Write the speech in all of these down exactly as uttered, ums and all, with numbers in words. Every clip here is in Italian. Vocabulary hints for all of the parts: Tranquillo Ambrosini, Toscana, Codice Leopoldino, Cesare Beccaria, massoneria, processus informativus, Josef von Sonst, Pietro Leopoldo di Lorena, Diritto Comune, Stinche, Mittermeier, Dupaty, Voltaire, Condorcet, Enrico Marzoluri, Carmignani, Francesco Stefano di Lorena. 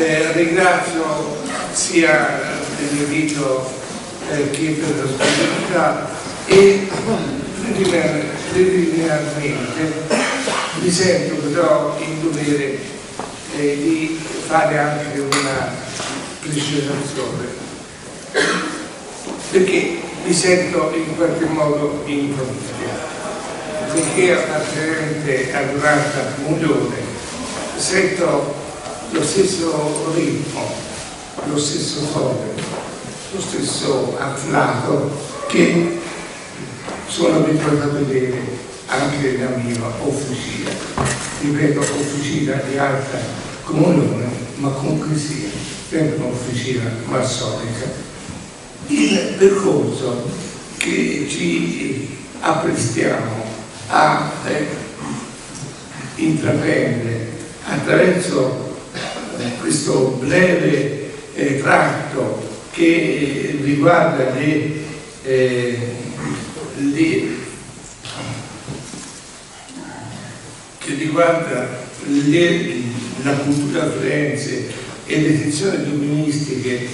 eh, ringrazio sia Benedito eh, che per la disponibilità e preliminarmente mi sento però in dovere eh, di fare anche una precisazione, perché mi sento in qualche modo improvvisato, perché appartenente a durata milione sento lo stesso ritmo, lo stesso tono, lo stesso afflato che sono abituato a vedere anche nella mia officina, ripeto officina di alta comunione, ma comunque sia sempre un'officina massonica. Il percorso che ci apprestiamo a eh, intraprendere attraverso eh, questo breve eh, tratto che riguarda le, eh, le, che riguarda le, la cultura forense e le sezioni doministiche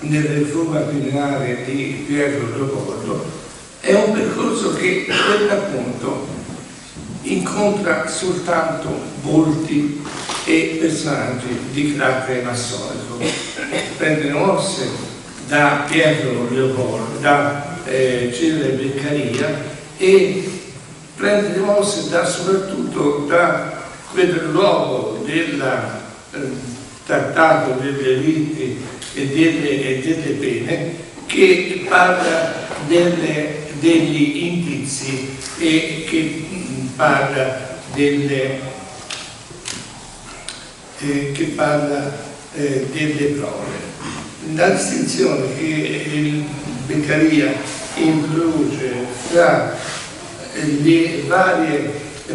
nella riforma criminale di Pietro Leopoldo, è un percorso che per l'appunto incontra soltanto volti e personaggi di carattere massonico. Prende mosse da Pietro Leopoldo, da eh, Cesare Beccaria, e prende mosse da, soprattutto da quel luogo del eh, trattato dei delitti e delle, e delle pene, che parla delle, degli indizi e che parla delle, eh, che parla, eh, delle prove. La distinzione che il Beccaria introduce tra le varie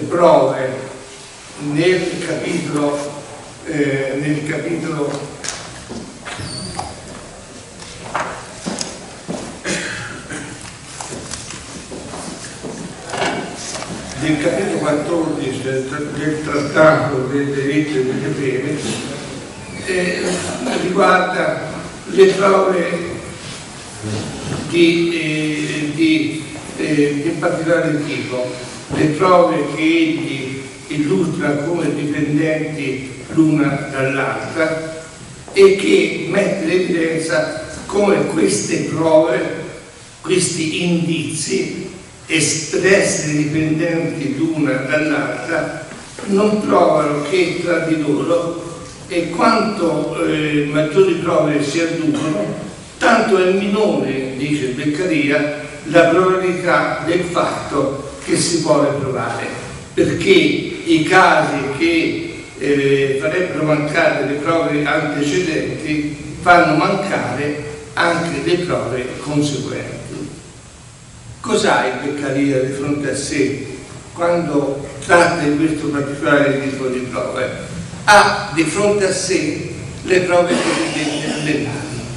prove nel capitolo eh, nel capitolo nel capitolo quattordici del trattato del diritto e delle pene, eh, riguarda le prove di, eh, di, eh, di particolare tipo, le prove che egli illustra come dipendenti l'una dall'altra e che mette in evidenza come queste prove, questi indizi espresse dipendenti l'una dall'altra, non trovano che tra di loro, e quanto eh, maggiori prove si adducono, tanto è minore, dice Beccaria, la probabilità del fatto che si vuole provare, perché i casi che eh, farebbero mancare le prove antecedenti fanno mancare anche le prove conseguenti. Cos'ha il Beccaria di fronte a sé quando tratta di questo particolare tipo di prove? Ha di fronte a sé le prove cosiddette penali,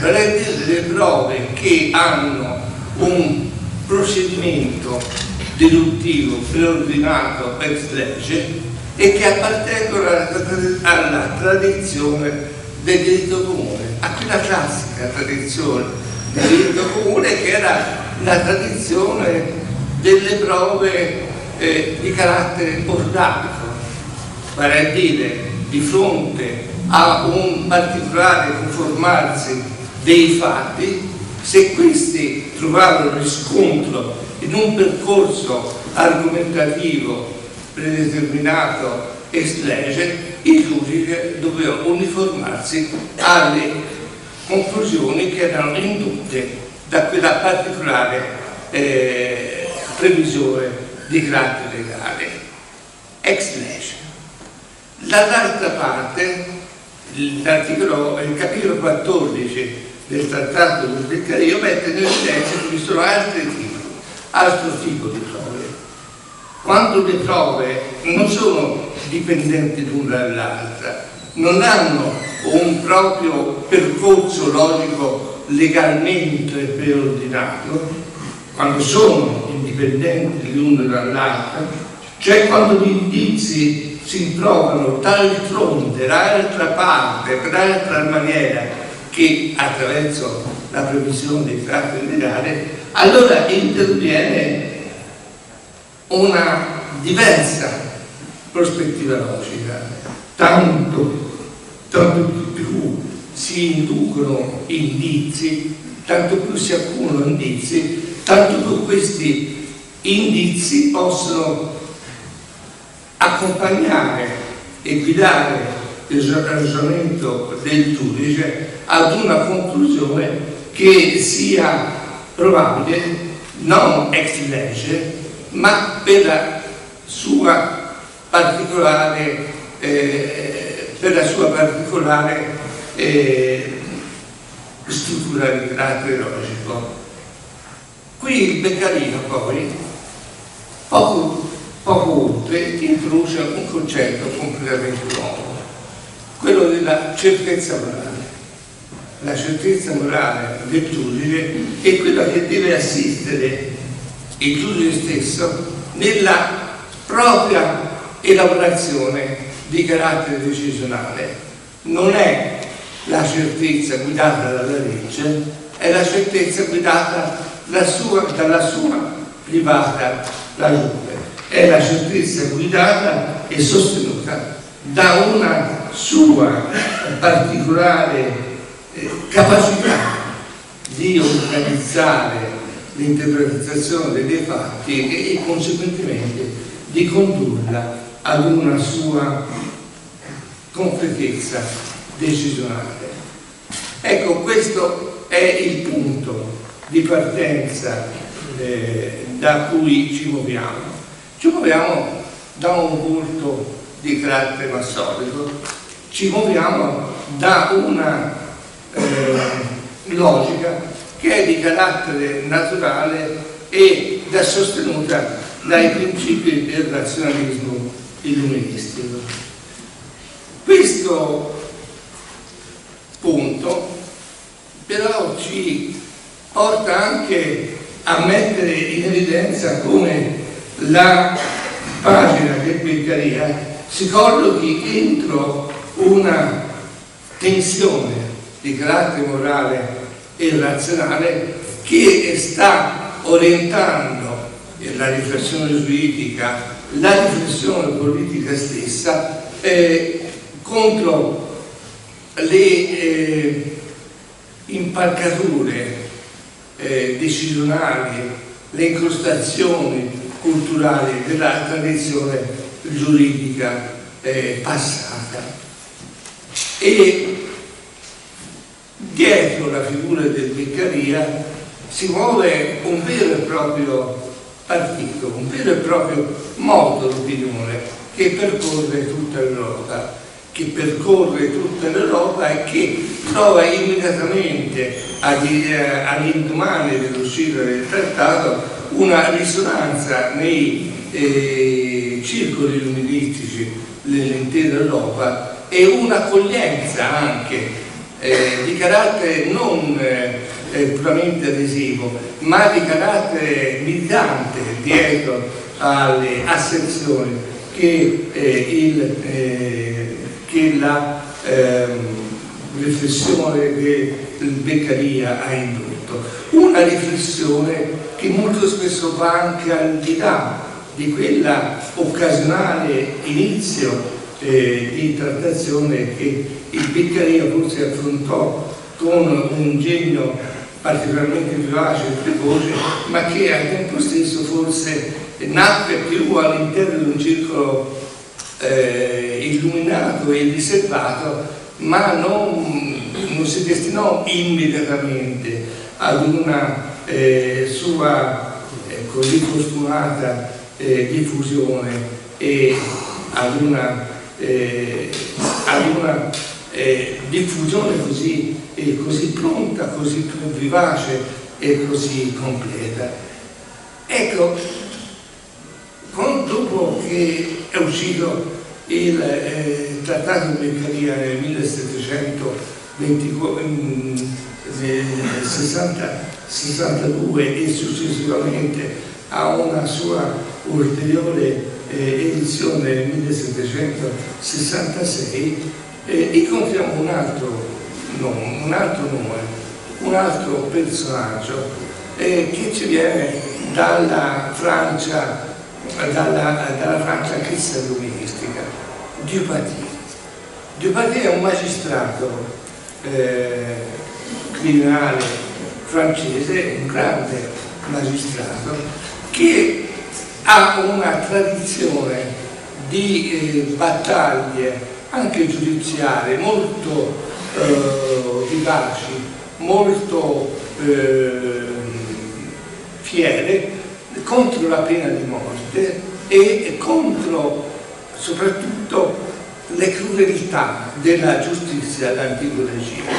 vale a dire le prove che hanno un procedimento deduttivo preordinato ex legge e che appartengono alla tradizione del diritto comune, a quella classica tradizione del diritto comune che era la tradizione delle prove eh, di carattere portato, vale a dire di fronte a un particolare conformarsi dei fatti, se questi trovavano riscontro in un percorso argomentativo predeterminato ex lege, il giudice doveva uniformarsi alle conclusioni che erano indutte da quella particolare eh, previsione di carattere legale, ex lege. Dall'altra parte, il capitolo quattordici del trattato del Beccaria mette in evidenza che vi sono altri tipi, altro tipo di prove. Quando le prove non sono dipendenti l'una dall'altra, non hanno un proprio percorso logico legalmente preordinato, quando sono indipendenti l'uno dall'altro, cioè quando gli indizi si trovano d'altronde, d'altra parte, d'altra maniera che attraverso la previsione dei tratti lineari, allora interviene una diversa prospettiva logica, tanto, tanto più si inducono indizi, tanto più si accumulano indizi, tanto più questi indizi possono accompagnare e guidare il ragionamento del giudice ad una conclusione che sia probabile non ex legge, ma per la sua particolare, eh, per la sua particolare eh, struttura di carattere logico. Qui il Beccaria poi, poco, poco oltre, introduce un concetto completamente nuovo, quello della certezza morale. La certezza morale del giudice è quella che deve assistere il giudice stesso nella propria elaborazione di carattere decisionale. Non è la certezza guidata dalla legge, è la certezza guidata dalla sua, dalla sua privata ragione, è la certezza guidata e sostenuta da una sua particolare capacità di organizzare l'interpretazione dei fatti e conseguentemente di condurla ad una sua concretezza decisionale. Ecco, questo è il punto di partenza eh, da cui ci muoviamo. Ci muoviamo da un volto di carattere massonico, ci muoviamo da una Eh, logica che è di carattere naturale e da sostenuta dai principi del razionalismo illuministico. Questo punto però ci porta anche a mettere in evidenza come la pagina del Beccaria si collochi entro una tensione di carattere morale e razionale che sta orientando la riflessione giuridica, la riflessione politica stessa eh, contro le eh, impalcature eh, decisionali, le incrostazioni culturali della tradizione giuridica eh, passata. E dietro la figura del Beccaria si muove un vero e proprio partito, un vero e proprio modo d'opinione che percorre tutta l'Europa, che percorre tutta l'Europa e che trova immediatamente all'indomani dell'uscita del trattato una risonanza nei eh, circoli illuministici dell'intera Europa e un'accoglienza anche Eh, di carattere non eh, puramente adesivo, ma di carattere militante dietro alle asserzioni che, eh, il, eh, che la eh, riflessione del Beccaria ha indotto. Una riflessione che molto spesso va anche al di là di quella occasionale inizio Eh, di trattazione che il Beccaria forse affrontò con un ingegno particolarmente vivace e precoce, ma che al tempo stesso forse nacque più all'interno di un circolo eh, illuminato e riservato, ma non, non si destinò immediatamente ad una eh, sua eh, così costumata eh, diffusione e ad una Eh, ad una eh, diffusione così, eh, così pronta, così vivace e così completa. Ecco, con, dopo che è uscito il eh, Trattato di Beccaria nel millesettecentosessantadue e successivamente a una sua ulteriore eh, edizione del millesettecentosessantasei, eh, incontriamo un altro nome, un altro, nome, un altro personaggio eh, che ci viene dalla Francia, dalla, dalla Francia cristiano-luministica, Dupaty. Dupaty è un magistrato eh, criminale francese, un grande magistrato che ha una tradizione di eh, battaglie anche giudiziarie molto eh, vivaci, molto eh, fiere contro la pena di morte e contro soprattutto le crudeltà della giustizia dell'antico regime.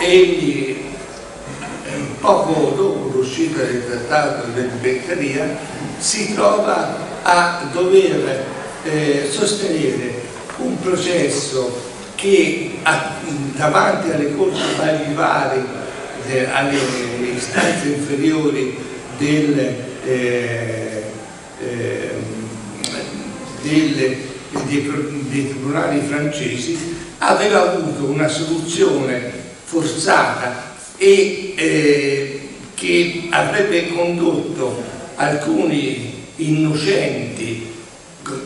Egli poco dopo l'uscita del trattato di Beccaria si trova a dover eh, sostenere un processo che a, davanti alle corti balivali, eh, alle istanze inferiori del, eh, eh, del, dei, dei tribunali francesi, aveva avuto una soluzione forzata e eh, che avrebbe condotto alcuni innocenti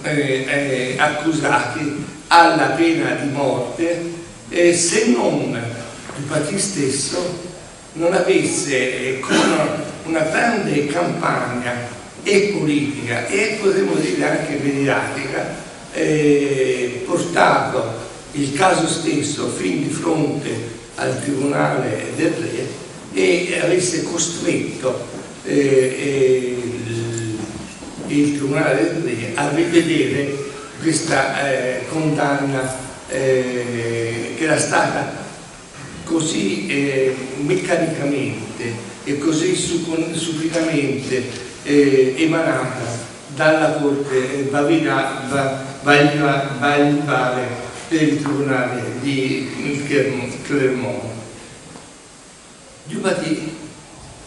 Eh, eh, accusati alla pena di morte eh, se non Dupaty stesso non avesse eh, con una grande campagna e politica e potremmo dire anche mediatica eh, portato il caso stesso fin di fronte al tribunale del re e avesse costretto eh, eh, il tribunale del re a rivedere questa eh, condanna eh, che era stata così eh, meccanicamente e così supinamente eh, emanata dalla corte bavilare del tribunale di Clermont. Dupaty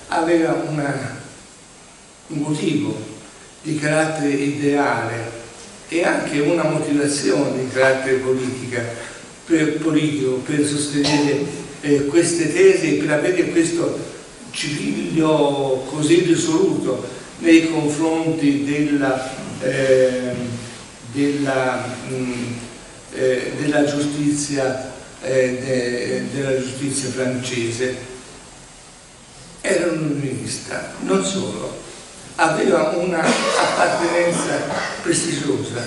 aveva una, un motivo di carattere ideale e anche una motivazione di carattere politica, per, politico per sostenere eh, queste tesi, per avere questo cipiglio così risoluto nei confronti della, eh, della, mh, eh, della, giustizia, eh, de, della giustizia francese. Era un unionista, non solo. Aveva una appartenenza prestigiosa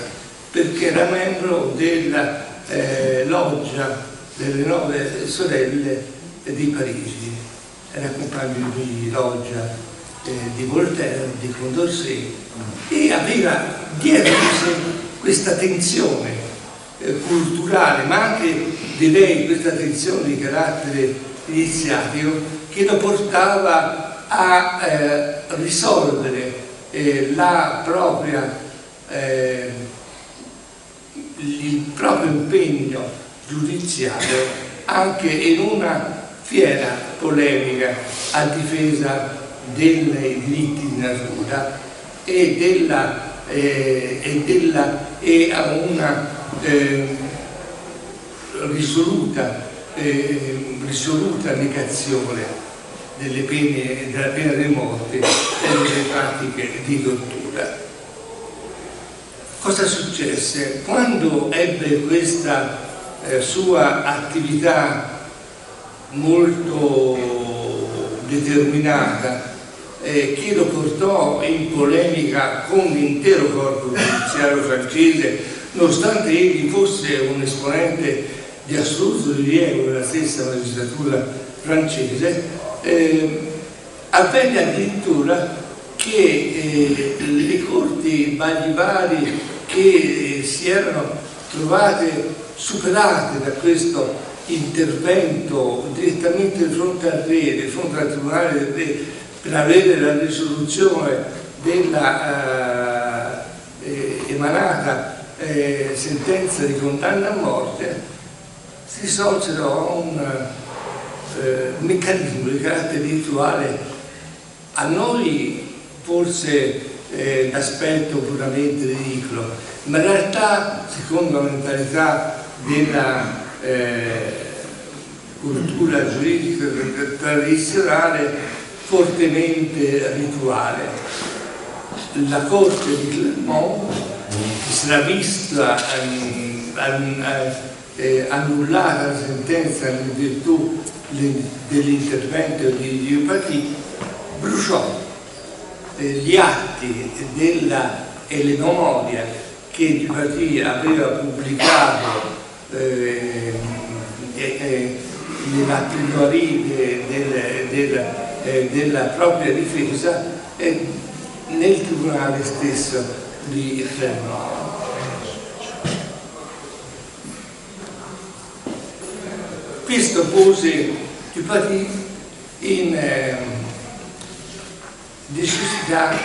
perché era membro della eh, loggia delle nove sorelle di Parigi, era compagno di loggia eh, di Voltaire, di Condorcet e aveva dietro di sé questa tensione eh, culturale ma anche di lei questa tensione di carattere iniziatico che lo portava a eh, risolvere eh, la propria, eh, il proprio impegno giudiziario anche in una fiera polemica a difesa dei diritti di natura e della eh, e della e a una eh, risoluta, eh, risoluta negazione delle pene, della pena di morte e delle pratiche di tortura. Cosa successe? Quando ebbe questa eh, sua attività molto determinata eh, che lo portò in polemica con l'intero corpo giudiziario francese, nonostante egli fosse un esponente di assoluto rilievo della stessa magistratura francese, Eh, avvenne addirittura che eh, le corti baglivari che eh, si erano trovate superate da questo intervento direttamente di fronte al re, di fronte al tribunale del re, per avere la risoluzione della eh, emanata eh, sentenza di condanna a morte, si sorsero a un Eh, meccanismo di carattere rituale a noi forse eh, l'aspetto puramente ridicolo, ma in realtà, secondo la mentalità della eh, cultura giuridica tradizionale, fortemente rituale. La corte di Clermont, che si era vista um, um, eh, annullata la sentenza in virtù dell'intervento di Dupaty, bruciò eh, gli atti della, e le memorie che Dupaty aveva pubblicato eh, eh, eh, nella primaria del, del, eh, della propria difesa e nel tribunale stesso di Clermont. Questo pose Dupaty in eh, necessità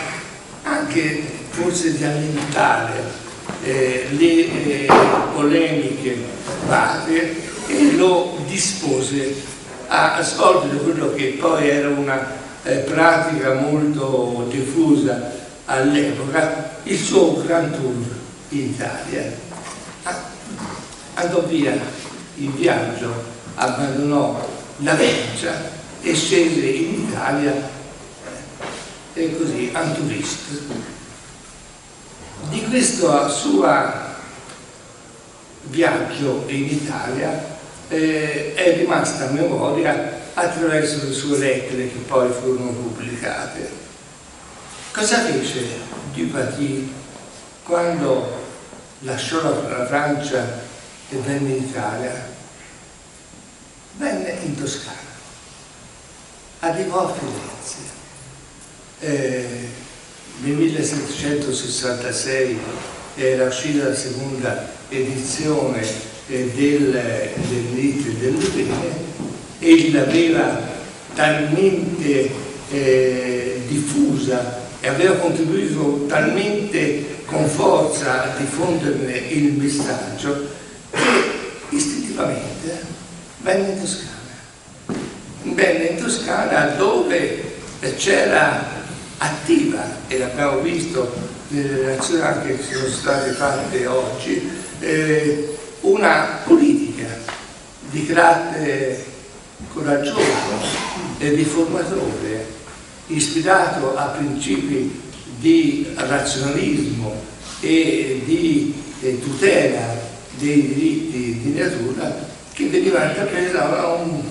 anche forse di allentare eh, le eh, polemiche varie, e lo dispose a, a svolgere quello che poi era una eh, pratica molto diffusa all'epoca, il suo Grand Tour in Italia. Andò via in viaggio, abbandonò la Francia e scese in Italia eh, e così a un turista. Di questa sua viaggio in Italia eh, è rimasta a memoria attraverso le sue lettere che poi furono pubblicate. Cosa fece Dupaty quando lasciò la Francia e venne in Italia? Venne in Toscana, arrivò a Firenze eh, nel millesettecentosessantasei, era uscita la seconda edizione eh, del, del Litri del Lorena, e l'aveva talmente eh, diffusa e aveva contribuito talmente con forza a diffonderne il messaggio che istintivamente venne in Toscana. Venne in Toscana dove c'era attiva, e l'abbiamo visto nelle relazioni anche che sono state fatte oggi, Eh, una politica di carattere coraggioso e riformatore, ispirato a principi di razionalismo e di eh, tutela dei diritti di natura, che veniva intrapresa da un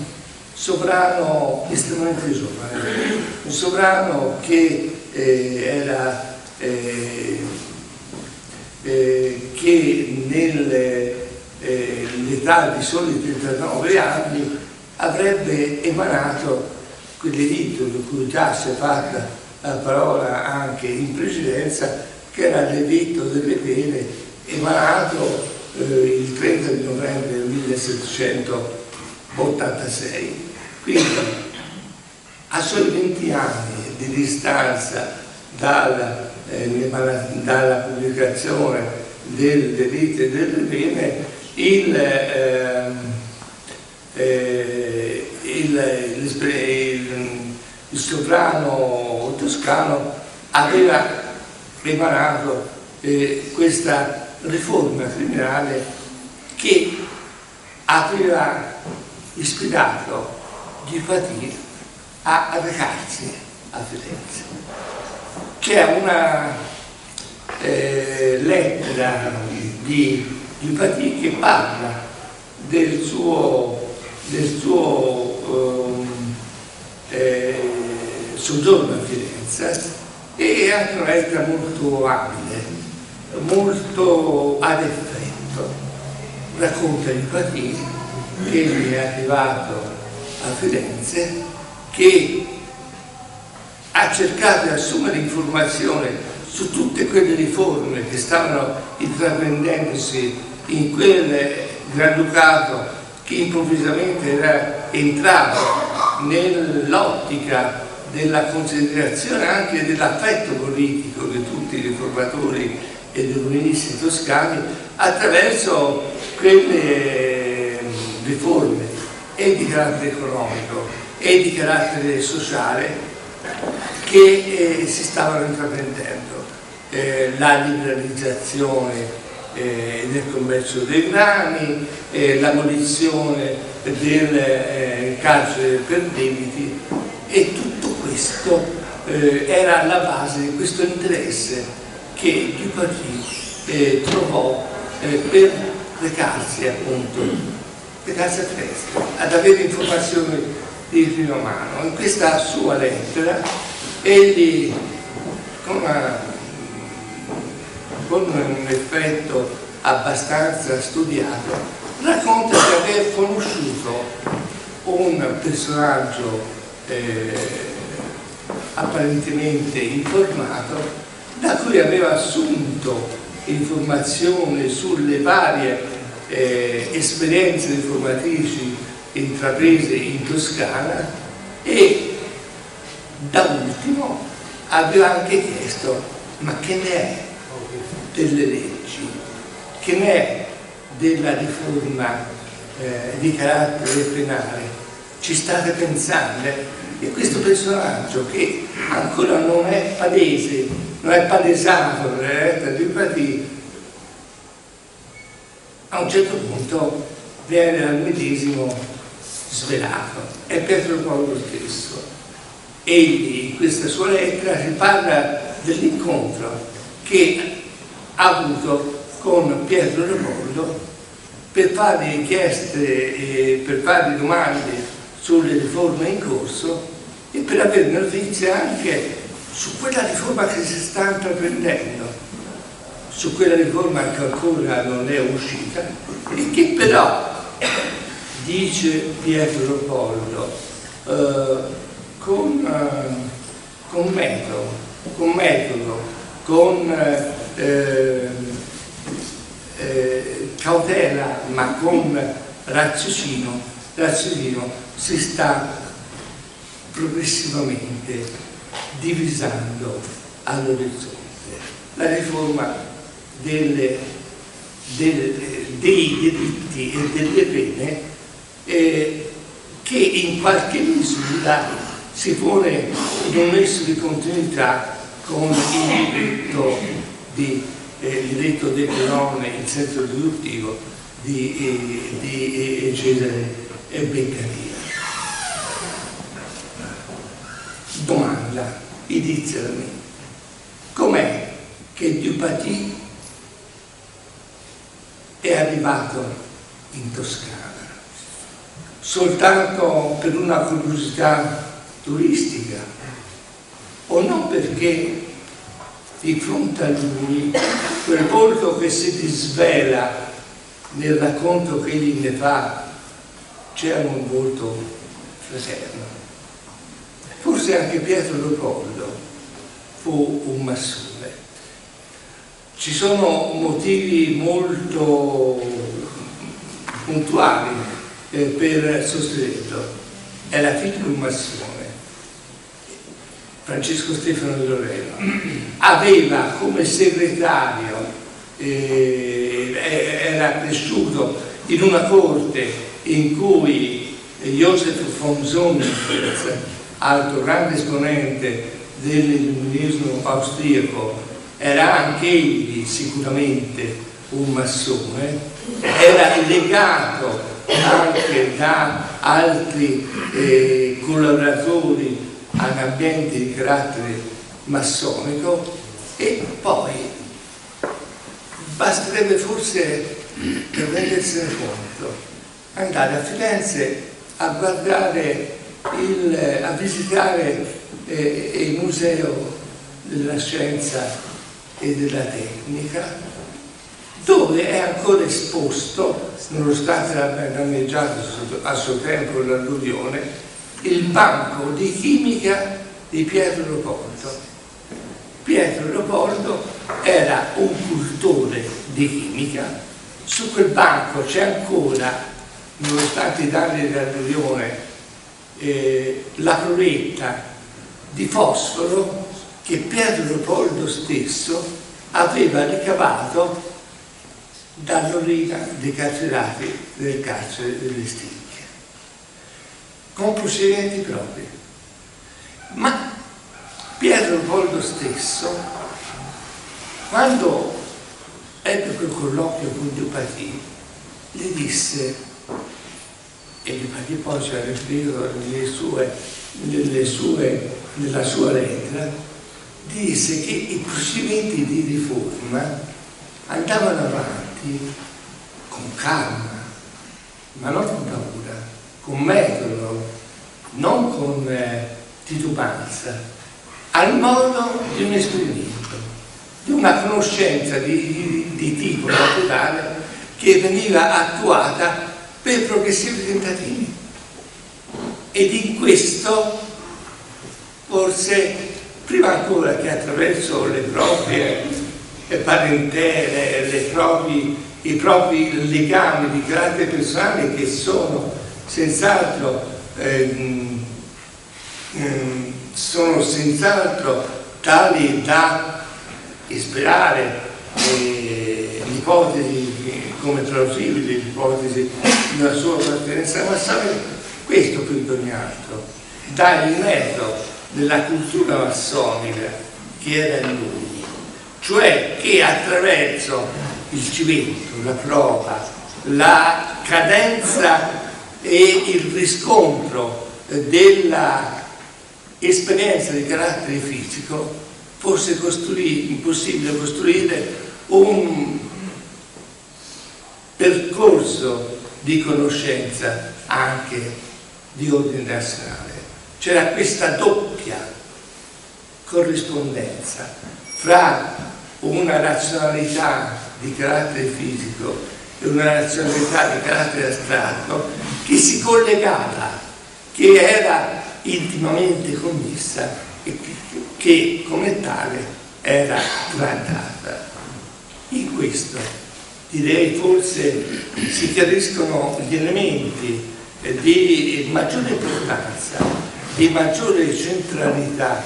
sovrano estremamente giovane, un sovrano che eh, era eh, Eh, che nell'età eh, di soli trentanove anni avrebbe emanato quell'editto di cui già si è fatta la parola anche in precedenza, che era l'editto delle pene, emanato eh, il trenta di novembre millesettecentottantasei. Quindi, a soli venti anni di distanza dal dalla pubblicazione del delitto e del bene, il, eh, eh, il, il, il, il sovrano toscano aveva preparato eh, questa riforma criminale che aveva ispirato Dupaty a recarsi a Firenze. C'è una eh, lettera di Dupaty che parla del suo, del suo eh, eh, soggiorno a Firenze, e è anche una lettera molto abile, molto ad effetto. Racconta Dupaty che è arrivato a Firenze, che ha cercato di assumere informazioni su tutte quelle riforme che stavano intraprendendosi in quel Granducato che improvvisamente era entrato nell'ottica della considerazione anche dell'affetto politico di tutti i riformatori e dei comunisti toscani attraverso quelle riforme e di carattere economico e di carattere sociale che eh, si stavano intraprendendo. eh, la liberalizzazione eh, del commercio dei grani, eh, l'abolizione del eh, carcere per debiti, e tutto questo eh, era alla base di questo interesse che Dupaty eh, trovò eh, per recarsi appunto recarsi a Trieste, ad avere informazioni di prima mano. In questa sua lettera egli, con, una, con un effetto abbastanza studiato, racconta di aver conosciuto un personaggio eh, apparentemente informato, da cui aveva assunto informazioni sulle varie eh, esperienze informatrici intraprese in Toscana, e da ultimo aveva anche chiesto: ma che ne è delle leggi, che ne è della riforma eh, di carattere penale, ci state pensando? E questo personaggio, che ancora non è palese, non è palesato nella realtà di Dupaty, a un certo punto viene al medesimo svelato. È Pietro Leopoldo stesso. Egli in questa sua lettera si parla dell'incontro che ha avuto con Pietro Leopoldo per fargli richieste e per fargli domande sulle riforme in corso e per avere notizie anche su quella riforma che si sta intraprendendo, su quella riforma che ancora non è uscita e che però, dice Pietro Leopoldo, eh, con, eh, con metodo, con, metodo, con eh, eh, cautela ma con raziocinio, raziocinio si sta progressivamente divisando all'orizzonte. La riforma delle, delle, dei delitti e delle pene, Eh, che in qualche misura si pone in un nesso di continuità con il diritto, di, eh, il diritto dei Perone in senso riduttivo di, eh, di eh, Cesare Beccaria. Domanda inizialmente: com'è che Dupaty è arrivato in Toscana? Soltanto per una curiosità turistica, o non perché di fronte a lui quel volto che si disvela nel racconto che egli ne fa c'era un volto fraterno? Forse anche Pietro Leopoldo fu un massone. Ci sono motivi molto puntuali per sostenerlo: era figlio di un massone, Francesco Stefano di Lorena, aveva come segretario, eh, era cresciuto in una corte in cui Josef von Sonst, altro grande esponente dell'illuminismo austriaco, era anche egli sicuramente un massone, era legato anche da altri eh, collaboratori ad ambienti di carattere massonico. E poi basterebbe forse, per rendersene conto, andare a Firenze a guardare il, a visitare eh, il museo della scienza e della tecnica, dove è ancora esposto, nonostante l'abbia danneggiato a suo tempo l'alluvione, il banco di chimica di Pietro Leopoldo. Pietro Leopoldo era un cultore di chimica. Su quel banco c'è ancora, nonostante i danni dell'alluvione, eh, la provetta di fosforo che Pietro Leopoldo stesso aveva ricavato dall'orina dei carcerati del carcere delle Stinche, con procedimenti propri. Ma Pietro Leopoldo stesso Quando ebbe quel colloquio con Dupaty, gli disse, e Dupaty poi ci ha riferito nelle sue, nelle sue, nella sua lettera, disse che i procedimenti di riforma andavano avanti con calma, ma non con paura, con metodo, non con eh, titubanza, al modo di un esperimento, di una conoscenza di, di, di tipo naturale che veniva attuata per progressivi tentativi. Ed in questo, forse, prima ancora che attraverso le proprie parentele, le proprie i propri legami di carattere personale, che sono senz'altro ehm, ehm, sono senz'altro tali da ispirare eh, l'ipotesi eh, come plausibile l'ipotesi della sua appartenenza massonica, questo più di ogni altro dà il merito della cultura massonica che era in lui, cioè che attraverso il cimento, la prova, la cadenza e il riscontro della esperienza di carattere fisico fosse possibile costruire un percorso di conoscenza anche di ordine razionale. C'era questa doppia corrispondenza fra una razionalità di carattere fisico e una razionalità di carattere astratto che si collegava, che era intimamente connessa e che, che come tale era trattata. In questo direi forse si chiariscono gli elementi di maggiore importanza, di maggiore centralità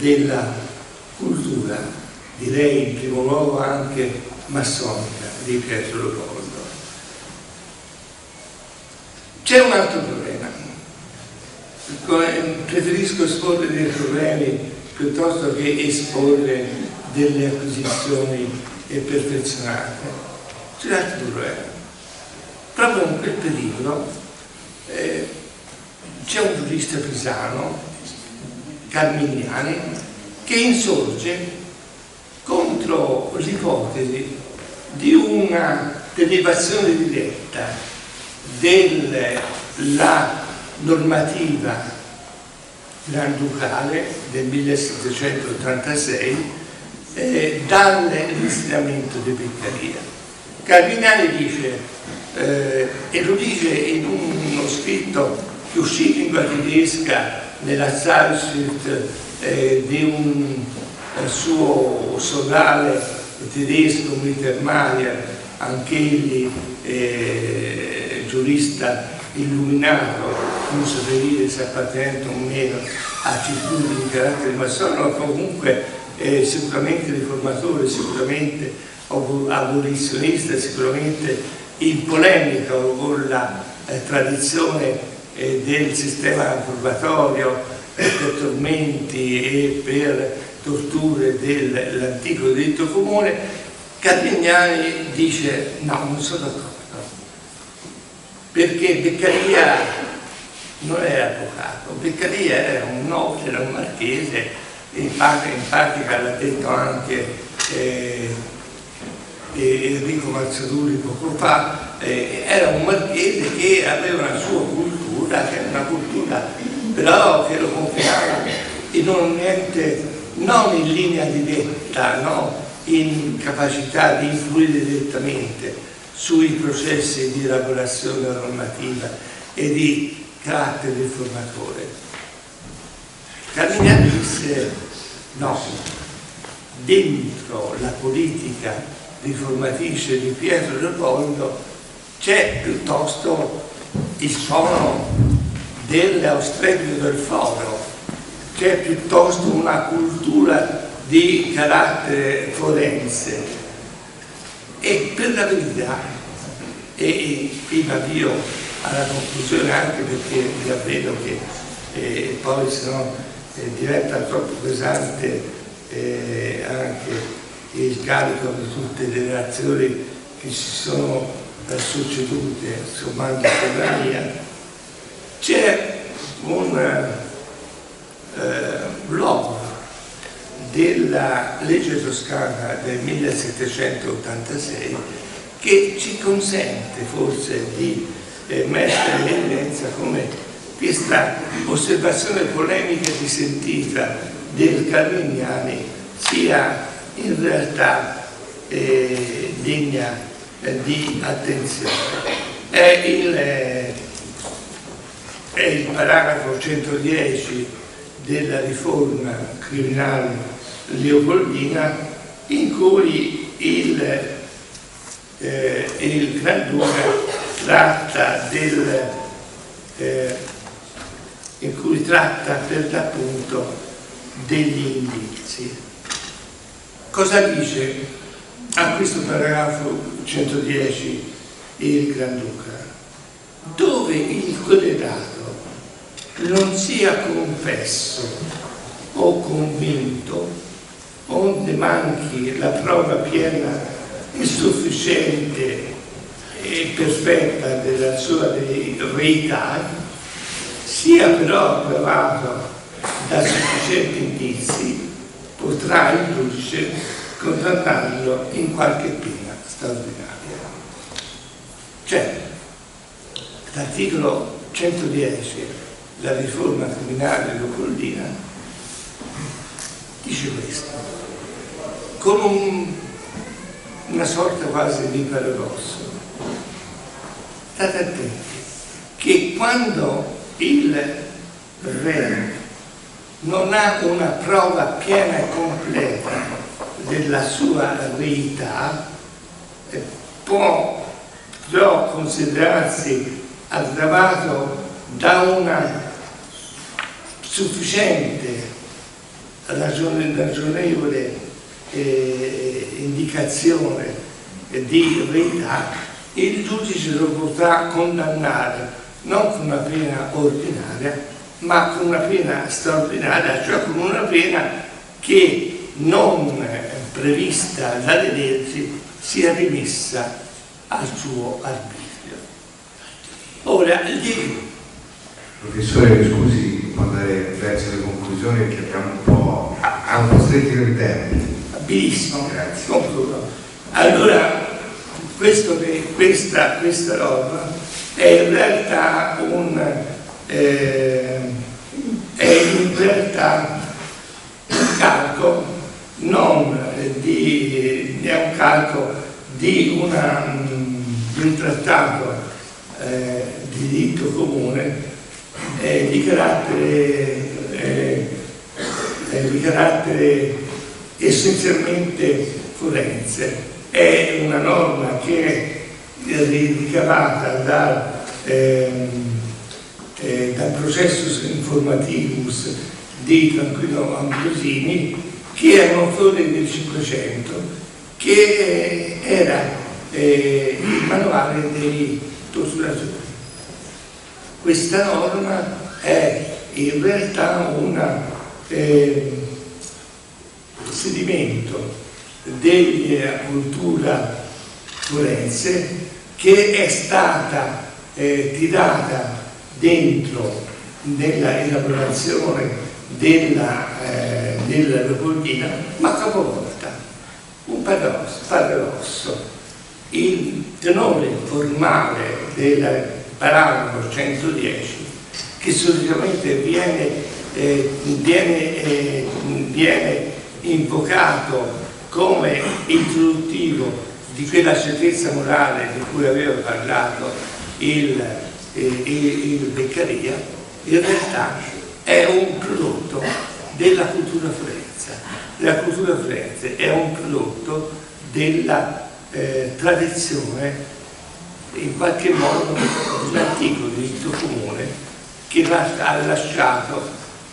della cultura, direi in primo luogo anche massonica di Pietro Leopoldo. C'è un altro problema, preferisco esporre dei problemi piuttosto che esporre delle acquisizioni perfezionate. C'è un altro problema, proprio in quel periodo eh, c'è un giurista pisano, Carmignani, che insorge contro l'ipotesi di una derivazione diretta della normativa granducale del millesettecentottantasei eh, dall'insegnamento di Beccaria. Carmignani dice, eh, e lo dice in uno scritto che uscì in lingua tedesca nella Zeitschrift eh, di un il suo sodale tedesco Mittermeier, anch'egli eh, giurista illuminato, non so se dire se appartenente o meno a circuiti di carattere massonico, ma comunque eh, sicuramente riformatore, sicuramente abolizionista, sicuramente in polemica con la eh, tradizione eh, del sistema probatorio eh, per tormenti e per torture dell'antico diritto comune. Carmignani dice no, non sono d'accordo, perché Beccaria non era avvocato, Beccaria era un nobile, era un marchese, in pratica l'ha detto anche eh, Enrico Marzoluri poco fa, eh, era un marchese che aveva una sua cultura, che era una cultura però che lo confinava e non niente, non in linea diretta, no? In capacità di influire direttamente sui processi di elaborazione della normativa e di carattere riformatore. Carmignani disse no, dentro la politica riformatrice di Pietro Leopoldo c'è piuttosto il tono dell'austerio del foro, c'è piuttosto una cultura di carattere forense e per la verità, e prima avvio alla conclusione anche perché vi avvedo che eh, poi se no eh, diventa troppo pesante eh, anche e il carico di tutte le relazioni che si sono succedute, insomma, anche per l'Italia, c'è un eh, blog della legge toscana del millesettecentottantasei che ci consente forse di eh, mettere in evidenza come questa osservazione polemica dissentita del Carmignani sia in realtà eh, degna eh, di attenzione. È il, eh, è il paragrafo centodieci della riforma criminale leopoldina in cui il, eh, il Granduca tratta del eh, in cui tratta per l'appunto degli indizi. Cosa dice a questo paragrafo centodieci il Granduca? Dove il querelato non sia confesso o convinto, onde manchi la prova piena e sufficiente e perfetta della sua reità, sia però provato da sufficienti indizi, potrà il giudice condannarlo in qualche pena straordinaria. Cioè, l'articolo centodieci della riforma criminale leopoldina dice questo, con un, una sorta quasi di paradosso. State attenti che quando il re non ha una prova piena e completa della sua reità, può però considerarsi aggravato da una sufficiente, ragionevole eh, indicazione di verità, il giudice lo potrà condannare non con una pena ordinaria, ma con una pena straordinaria, cioè con una pena che, non prevista dalle leggi, sia rimessa al suo arbitrio. Ora, gli... Professore, scusi, andare verso le conclusioni che abbiamo un po' a un po' stretto di tempo. Benissimo, grazie. Concludo. Allora, questo, questa, questa roba è in realtà un eh, è in realtà un calco non di è un calco di, una, di un trattato eh, di diritto comune. Eh, di carattere, eh, eh, di carattere essenzialmente forense. È una norma che è ricavata dal ehm, eh, dal processus informativus di Tranquillo Ambrosini, che è un autore del Cinquecento, che era eh, il manuale dei torturatori. Questa norma è in realtà un eh, sedimento della cultura forense che è stata eh, tirata dentro nella elaborazione della Leopoldina, eh, ma capovolta. Un paradosso, paradosso. Il tenore formale della paragrafo centodieci, che solitamente viene, eh, viene, eh, viene invocato come introduttivo di quella certezza morale di cui aveva parlato il, eh, il Beccaria, in realtà è un prodotto della cultura forense. La cultura forense è un prodotto della eh, tradizione, in qualche modo, l'antico diritto comune che ha lasciato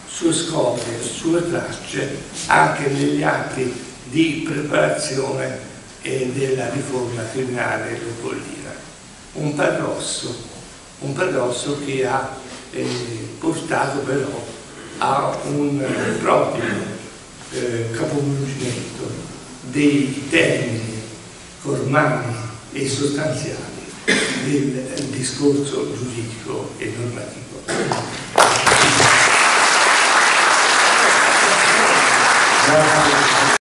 sue scopie, sue tracce anche negli atti di preparazione eh, della riforma criminale leopoldina. Un paradosso, un paradosso che ha eh, portato però a un proprio eh, capovolgimento dei termini formali e sostanziali del discorso giuridico e normativo.